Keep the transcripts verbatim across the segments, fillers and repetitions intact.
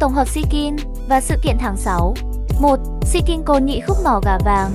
Tổng hợp Seeking và sự kiện tháng sáu. Một. Seeking côn nhị khúc mỏ gà vàng.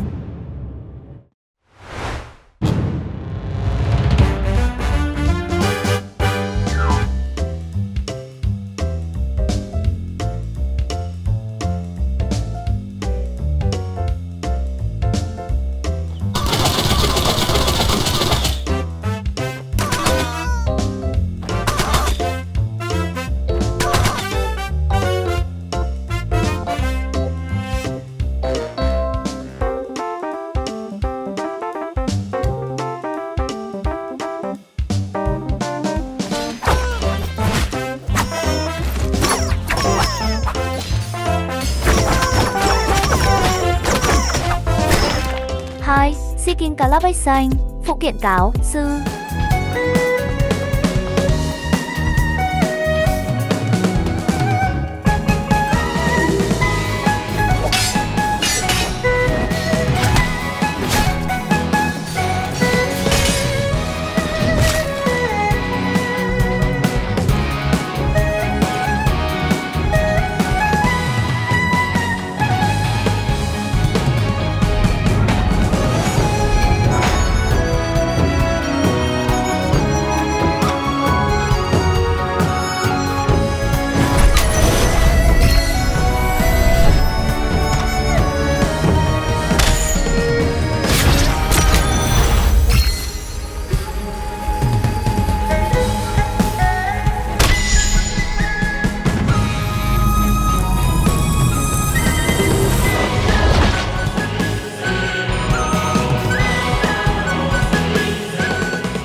Seeking cá lóc ếch xanh, phụ kiện cáo, sư.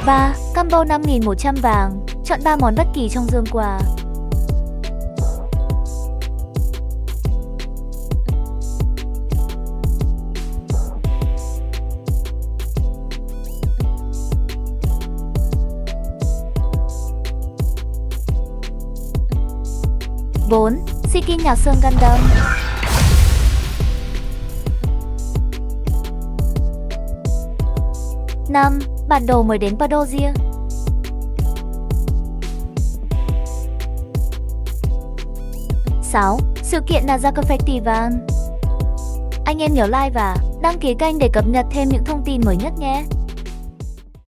ba. Combo năm nghìn một trăm vàng, chọn ba món bất kỳ trong dương quà. bốn. Seeking nhào xương Gundam. năm. Bản đồ mới đến Padoria. sáu. Sự kiện Nazaka Festival. Anh em nhớ like và đăng ký kênh để cập nhật thêm những thông tin mới nhất nhé!